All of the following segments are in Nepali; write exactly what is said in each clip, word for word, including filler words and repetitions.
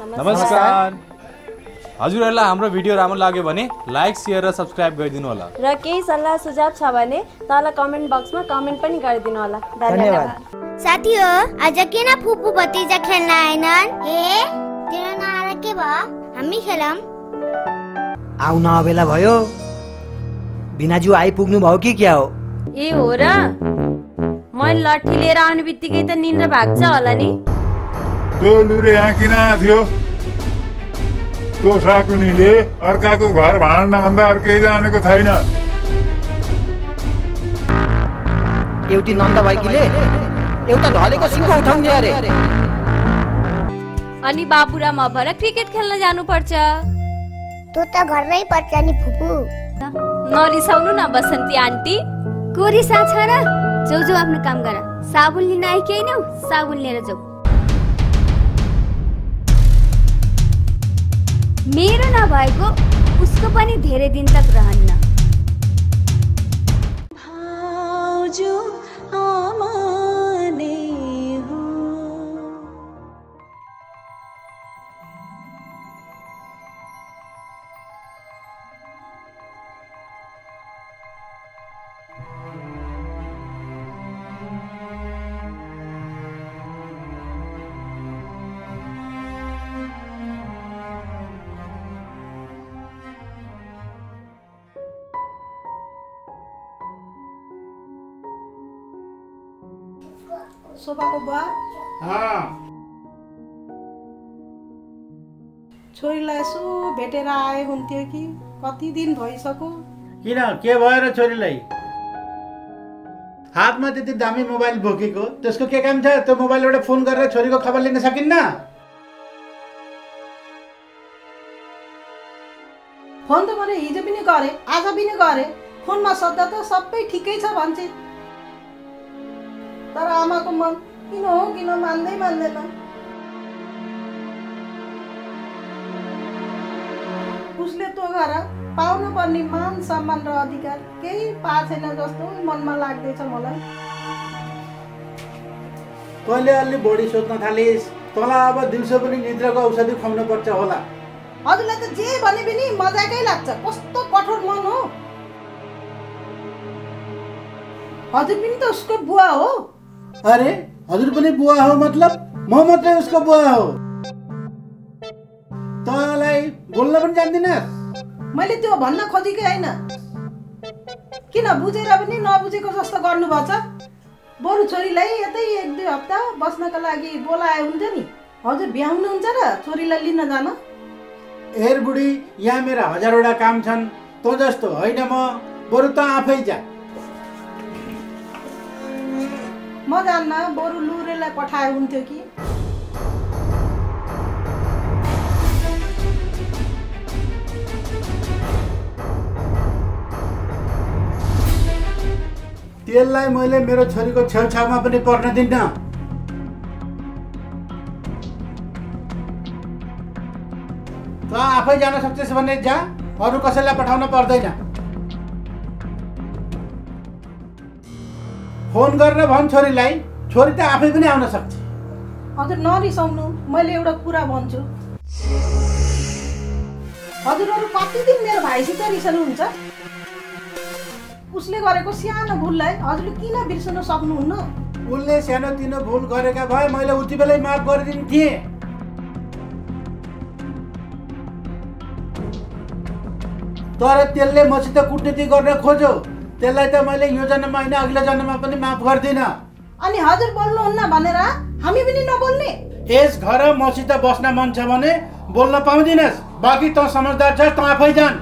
नमस्कार हजुरहरुलाई हाम्रो भिडियो राम्रो लाग्यो भने लाइक शेयर र सब्स्क्राइब गरिदिनु होला र केही सल्लाह सुझाव छ भने तल कमेन्ट बक्समा कमेन्ट पनि गरिदिनु होला। धन्यवाद साथीहरु। आज किन फुपू भतिजा खेल्न आएनन्? ए तेरो नारा के भयो? हामी खेलम। आउन बेला भयो। बिनाजु आइपुग्नु भयो कि क्या हो? ए हो र मैले लट्ठी लिएर आउने बित्तिकै त निन्द्रा भाग्छ होला नि। त्यो लुरे यहाँ किन थियो? तो साकुनीले अर्काको घर भाड्न भन्दा अर्कै जानेको छैन। एउटी नन्दा भाइकीले एउटा ढलेको सिंह उठाउने अरे अनि बाबुराम भएर क्रिकेट खेल्न जानु पर्छ। तो त घरमै पर्छ नि फुपू। नरिसाउनु न बसन्ती आन्टी। कोरी साछा र जाऊ जाऊ आफ्नो काम गर। साबुन लिन आइकै नौ, साबुन लिएर जाऊ। मेरो नभएको उसको पनि धेरै दिन तक रहन्न। भाउजू आमाने हो। सोफा को बा हाँ छोरीलाई यसो भेटेर आए हुन्थ्यो कि कति दिन भइसक्यो। किन के भयो र छोरीलाई? हातमा त्यति दामी मोबाइल बोकेको त्यसको के काम छ? त्यो मोबाइलबाट फोन गरेर छोरीको खबर लिन सकिन्न? फोन त मैले हिजो पनि गरे आज पनि गरे। फोनमा सोध्दा त सबै ठिकै छ भन्छे तर आमा को मन किन हो किन मान्दै मान्दैन। उसले तो घर पाउनु पर्ने मान सम्मान र अधिकार केही पाछैन जस्तो मनमा लाग्दैछ मलाई। कहिले अलि बढी सोच्न थालिस तला अब दिउँसो पनि निद्राको औषधि खुवाउनु पर्छ होला। हजुरलाई त जे भने पनि मजाकै लाग्छ। कस्तो कठोर मन हो। हजुर पनि त उसको बुवा हो। अरे हजुर पनि बुवा हो मतलब म मात्रै उसको बुवा हो? तँलाई बोल्न पनि जान्दिनस्? मैले त्यो भन्न खोजेकै हैन। किन बुझेर पनि नबुझेको जस्तो गर्नुभछ? बरु छोरीलाई यतै एक दुई हप्ता बस्नका लागि बोलाए हुन्छ नि। हजुर भ्याउनु हुन्छ र छोरीलाई लिन जान? हेर बुढी यहाँ मेरा हजारवटा काम छन्। तँ जस्तो होइन म। बरु त आफै जा। म जान्न। बरु लुरेलाई पठाए हुन्थ्यो कि? त्यसलाई मैले मेरो छोरीको छेउछाउमा पनि पर्न दिन्न। त आफै जान सक्छस् भने जा। अरू कसैलाई पठाउन पर्दैन। फोन गरेर भन् छोरीलाई। छोरी त आफै पनि आउन सक्छ। हजुर नरिसाउनु। मैले एउटा कुरा भन्छु। हजुरहरु कति दिन मेरो भाइसित रिसाउनुहुन्छ? उसले गरेको सानो भूललाई हजुरले किन बिर्सन सक्नुहुन्न? उनले सानोतिनो भूल गरेका भए मैले उति बेलै माफ गरिदिन थिए। तर त्यसले मसित कुटनीति गर्न खोज्यो। त्यसलाई त मैले यो जन्ममा हैन अघिल्लो जन्ममा पनि माफ गर्दिन। अनि हजुर बोल्नुहुन्न भनेर हामी पनि नबोल्ने? यस घर मसित बस्न मन छ भने बोल्न पाउँदिनस्। बाकी त समझदार छ त आफै जान।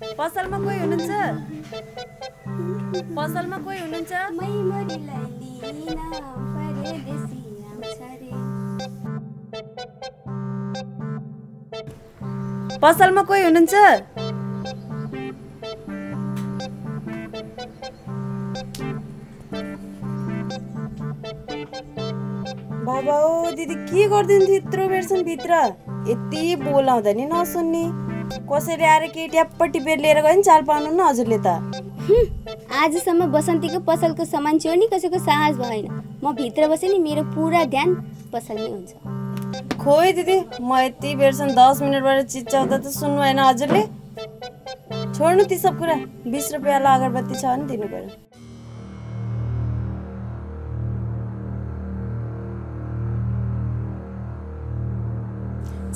पसल में कोई हुनुहुन्छ? पसल में कोई हुनुहुन्छ? मै मरिलाई लिन परदेसी नाम छरे। पसल में कोई हुनुहुन्छ? बाबा ओ दिदी के गर्दिन यत्रो बेरसम्म भित्र यति बोलाउँदा नि नसुन्ने कसरी आएर के ट्यापपट्टि बेर लिएर गयो नि चाल पाउनु न हजुरले त। आजसम्म बसन्तीको पसलको सामान चोर्न कसैको साहस भएन। म भित्र बसे नि मेरो पुरा ध्यान पसलमै हुन्छ। खोइ दिदी म यति बेरसम्म दस मिनेटबाट चिच्याउँदा त सुन्नु भएन हजुरले। छोड्नु ती सब कुरा बीस रुपैयाँ ला अगरबत्ती छ नि दिनु पर्यो।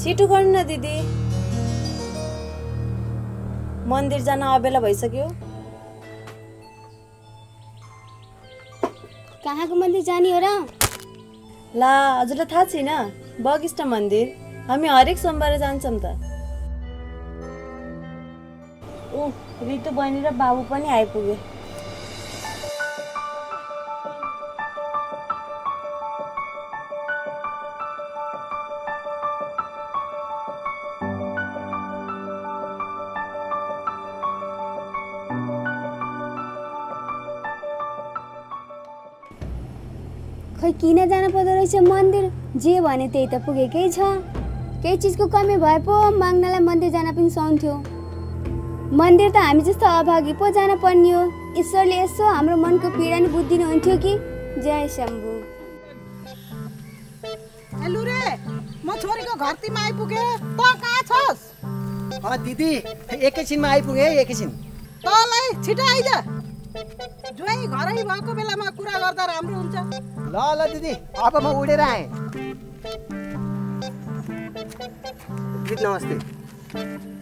छिटो गर्नु न दिदी, मंदिर जान अबेला भइसक्यो। कहाँको मंदिर जाने हो र? ला हजुरलाई थाहा छैन? बगिष्ट मंदिर हामी हरेक सोमबार जान्छौं त। ओ रितु बहिनी र बाबु पनि आइपुगे। खै किन जान पर्दो रहेछ मन्दिर? जे भने त्यही त पुगेकै छ। केही चिजको कमी भए पो माग्नलाई मन्दिर जान पनि सुन्थ्यो। मन्दिर त हामी जस्तो अभागी पो जान पर्ने हो। ईश्वरले यसो हाम्रो मनको पीडा नि बुझिदिनु हुन्थ्यो कि। जय शम्भु। हेलो रे, म छोरीको घरतिमा आइपुगे। त कहाँ छस्? अ दिदी एकैछिनमा आइपुगे, एकैछिन। तलै छिटो आइज। जोइ घरै भएको बेलामा कुरा गर्दा राम्रो हुन्छ। ल ल दिदी अब म उडेर आएँ। दिदी नमस्ते।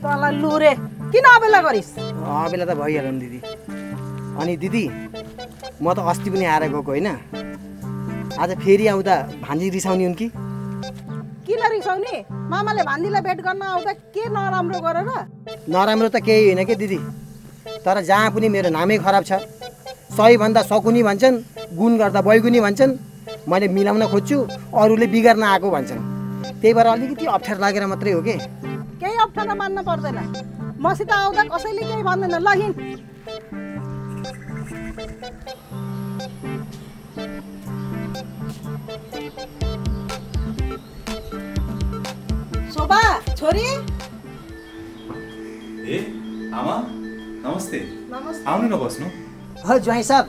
तल लुरे किन अबेला गरिस्? अबेला त भइहाल्यो नि दिदी। अनि दिदी म त अस्ति पनि आएर गएको होइन। आज फेरि आउँदा भान्जी रिसाउने हुन् कि? किन रिसाउने? मामाले भान्जीलाई भेट गर्न आउँदा के नराम्रो गरेर? नराम्रो त केही होइन के दिदी, तर जहाँ पनि मेरो नामै खराब छ। सही भन्दा सकुनी भन्छन्, गुण गर्दा बैगुनी भन्छन्। मैले मिलाउन खोज्छु, अरूले बिगार्न आएको भन्छन्। त्यही भएर अलिकति अप्ठ्यारो लागेर मात्रै हो के। केही अप्ठ्यारो मान्न पर्दैन, मसित आउँदा कसैले केही भन्दैन। ल हिँड। शोभा छोरी। ए आमा नमस्ते। आउनु न बस्नु। ह ज्वाइँ साहब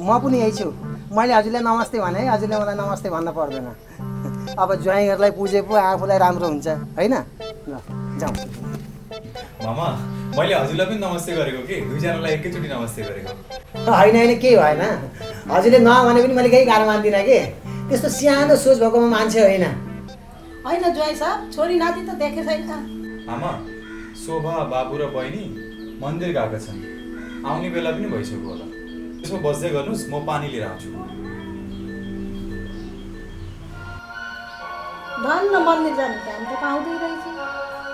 म पनि यही छु। मैले हजुरलाई नमस्ते भने हजुरले मलाई नमस्ते भन्न पर्दैन। अब ज्वाइँहरूलाई पुजे पो आफूलाई राम्रो हुन्छ होइन? ल जाउँ। मामा मैले हजुरलाई पनि नमस्ते गरेको कि दुईजनालाई एकैचोटि नमस्ते गरेको? होइन होइन केही भएन। हजुरले नभने पनि मैले केही गाह्रो मान्दिनँ कि। त्यस्तो सानो सोच भएको म मान्छे होइन। होइन ज्वाइँ साहब छोरी नाति त देखेको छैन। आमा शोभा बाबु र बहिनी मन्दिर गएका छन्। आउने बेला पनि भइसक्यो होला। त्यसो बस्दै गर्नुस्, म पानी लिएर आउँछु। धन्न मन्दिर जाने काम त पाउँदै रहेछ।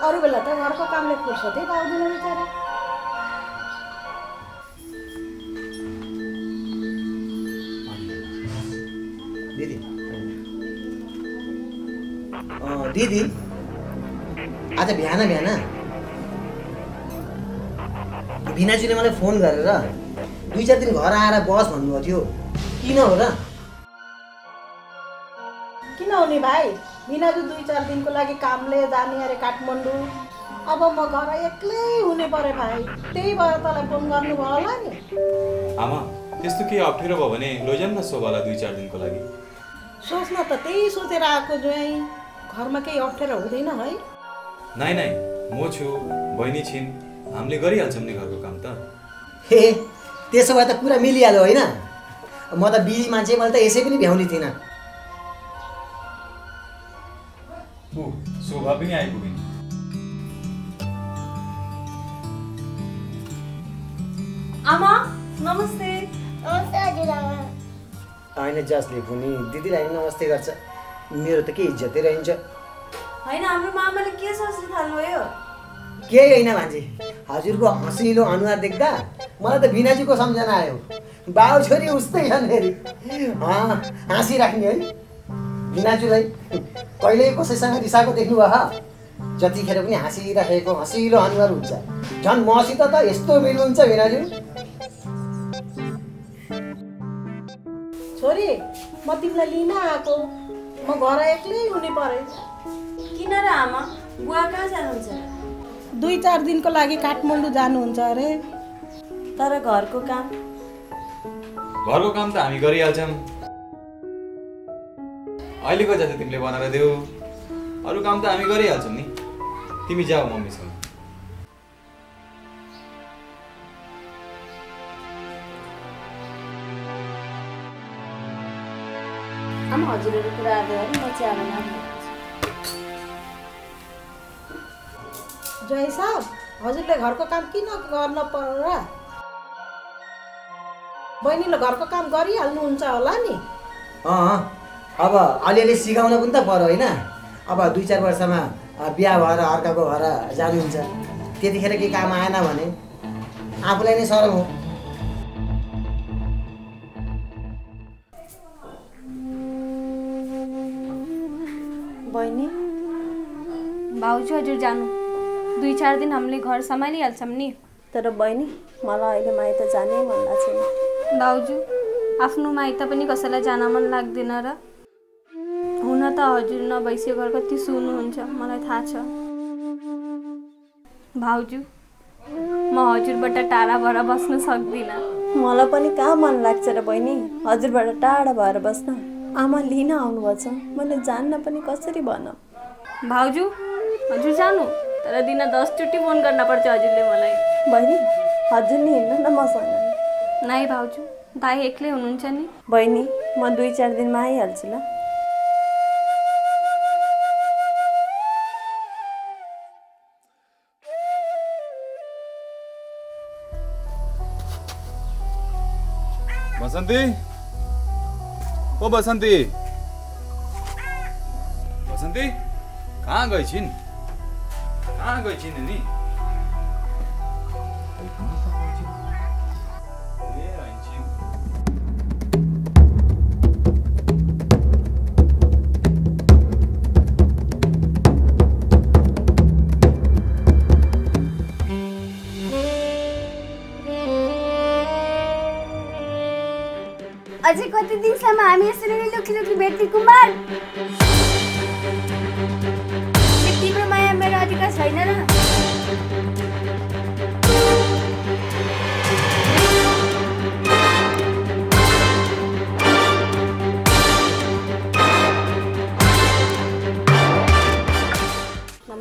अरू बेला त घरको कामले फुर्सदै पाउँदैन बिचारा। दिदी अँ दिदी आज बिहान बिहान बिनाजुले मलाई फोन गरेर दुई चार दिन घर आएर बस भन्नुभएको थियो। किन हो र? किन हो नि भाइ, बिनाजु दुई चार दिनको लागि कामले जाने अरे काठमाडौँ। अब म घर एक्लै हुने परे भाइ, त्यही भएर तँलाई फोन गर्नुभयो होला नि। आमा त्यस्तो केही अप्ठ्यारो भयो भने लैजाउँ न शोभालाई दुई चार दिनको लागि। सोच्न त त्यही सोचेर आएको ज्वाइँ। घरमा केही अप्ठ्यारो हुँदैन है? नाइ नाइ म छु, बहिनी छिन्, हामीले गरिहाल्छौँ नि घरको काम त। हे त्यसो भए त कुरा मिलिहाल्यो होइन? म त बिजी मान्छे, मैले त यसै पनि भ्याउने थिइनँ। ऊ शोभा पनि आइपुग्यो। आमा नमस्ते। नमस्ते हजुर आमा। होइन जसले पनि दिदीलाई नमस्ते गर्छ मेरो त के इज्जतै रहन्छ। होइन हाम्रो मामाले के सोच्न थाल्नुभयो? केही होइन भान्जी, हजुरको हँसिलो अनुहार देख्दा मलाई त भिनाजीको सम्झना आयो। बाउ छोरी उस्तै छन् फेरि। अँ हाँसी राख्ने है भिनाजुलाई कहिले कसैसँग रिसाको देख्नुभयो हा? जतिखेर पनि हाँसिराखेको हँसिलो अनुहार हुन्छ। झन् मसित त यस्तो मिल हुन्छ भिनाजु। छोरी म तिमीलाई लिन आएको, म घर एक्लै हुने परे। किन र आमा बुवा कहाँ जानुहुन्छ? दुई चार दिन को लागि काठमाडौँ जानुहुन्छ अरे। तर घर को काम घर को काम तो हामी गरिहाल्छौं। अहिलेको जति तिमीले बनाएर देऊ अरु काम त हामी गरिहाल्छौं नि। तिमी जाऊ मम्मीसँग। आमा हजुरहरु कुरा गर्दै म चाहिँ आमा जय साहब हजुरले घर को काम किन गर्न पर्ला? बहिनीले घर को काम गरिहाल्नु हुन्छ होला नि। अँ अब अलिअलि सिकाउन पनि त पर्यो हैन। अब दुई चार वर्षमा बिहा भएर अर्काको घर जानुहुन्छ। त्यतिखेर के काम आएन भने आफूलाई नै शरम हो। बहिनी भाउजू हजुर जानु दुई चार दिन हामीले घर सम्हालिहाल्छौँ नि। तर बहिनी मलाई अहिले माइत जानै मन लाग्दैन। दाउजू आफ्नो माइत पनि कसैलाई जान मन लाग्दैन र? हुन त हजुर नबैसे घरको तिसो हुनुहुन्छ मलाई थाहा छ। भाउजू म हजुरबाट टाढा भएर बस्न सक्दिनँ। मलाई पनि कहाँ मन लाग्छ र बहिनी हजुरबाट टाढा भएर बस्न। आमा लिन आउनुभएछ मैले जान्न पनि कसरी भन। भाउजू हजुर जानु तर दिन दस चोटी फोन करना पर्छ हजुरले मलाई। बहिनी हजुर नि हिँड्नु न मसँग। नाइ भाउजू दाइ एक्लै हुनुहुन्छ नि। बहिनी म दुई चार दिन मा आइहाल्छु ल। बसन्ती ओ बसन्ती बसन्ती कहाँ गई छिन्? कहाँ गई छिन् नि? अझै कति दिनसम्म हामी यसरी नै लुकी लुकी भेट्ने कुमार? तिम्रो माया मेरो अधिकार छैन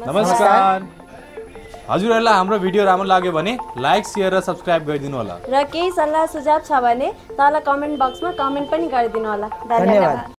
र? नमस्कार हजुरहरुलाई हाम्रो भिडियो राम्रो लाग्यो भने लाइक शेयर र सब्स्क्राइब गरिदिनु होला र केही सल्लाह सुझाव छ भने तल कमेन्ट बक्समा कमेन्ट पनि गरिदिनु होला। धन्यवाद।